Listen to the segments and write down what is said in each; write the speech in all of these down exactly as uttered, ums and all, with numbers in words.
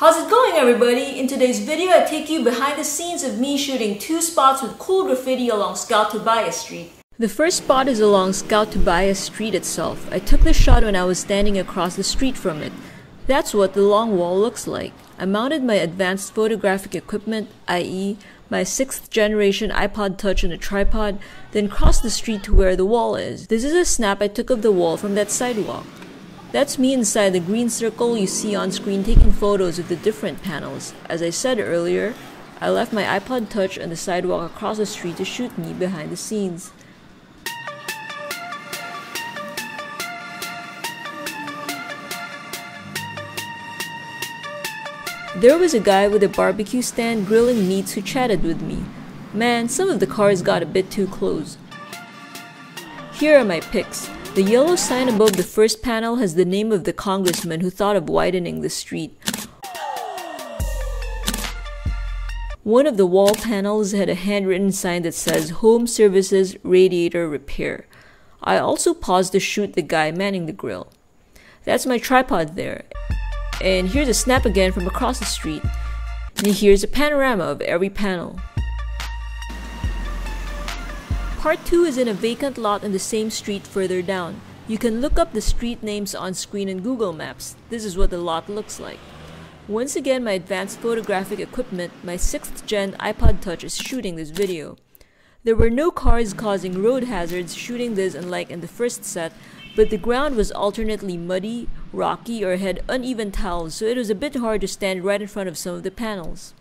How's it going, everybody? In today's video, I take you behind the scenes of me shooting two spots with cool graffiti along Scout Tobias Street. The first spot is along Scout Tobias Street itself. I took this shot when I was standing across the street from it. That's what the long wall looks like. I mounted my advanced photographic equipment, that is my sixth generation iPod Touch on a tripod, then crossed the street to where the wall is. This is a snap I took of the wall from that sidewalk. That's me inside the green circle you see on screen taking photos of the different panels. As I said earlier, I left my iPod Touch on the sidewalk across the street to shoot me behind the scenes. There was a guy with a barbecue stand grilling meats who chatted with me. Man, some of the cars got a bit too close. Here are my pics. The yellow sign above the first panel has the name of the congressman who thought of widening the street. One of the wall panels had a handwritten sign that says Home Services Radiator Repair. I also paused to shoot the guy manning the grill. That's my tripod there. And here's a snap again from across the street. And here's a panorama of every panel. Part two is in a vacant lot in the same street further down. You can look up the street names on screen in Google Maps. This is what the lot looks like. Once again, my advanced photographic equipment, my sixth gen iPod Touch, is shooting this video. There were no cars causing road hazards shooting this, unlike in the first set, but the ground was alternately muddy, rocky, or had uneven tiles, so it was a bit hard to stand right in front of some of the panels.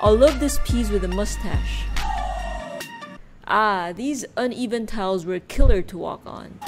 I love this piece with a mustache. Ah, these uneven tiles were killer to walk on.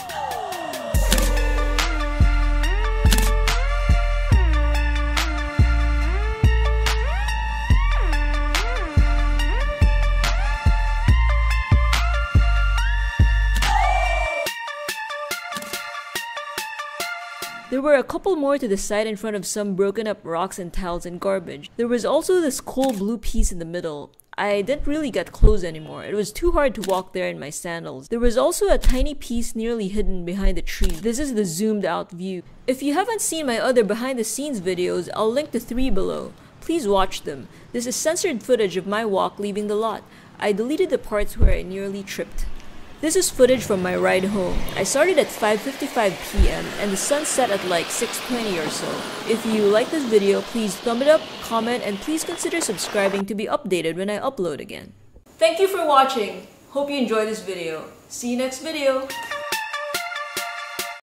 There were a couple more to the side in front of some broken up rocks and tiles and garbage. There was also this cool blue piece in the middle. I didn't really get close anymore. It was too hard to walk there in my sandals. There was also a tiny piece nearly hidden behind a tree. This is the zoomed out view. If you haven't seen my other behind the scenes videos, I'll link to three below. Please watch them. This is censored footage of my walk leaving the lot. I deleted the parts where I nearly tripped. This is footage from my ride home. I started at five fifty-five p m and the sun set at like six twenty or so. If you like this video, please thumb it up, comment, and please consider subscribing to be updated when I upload again. Thank you for watching. Hope you enjoyed this video. See you next video.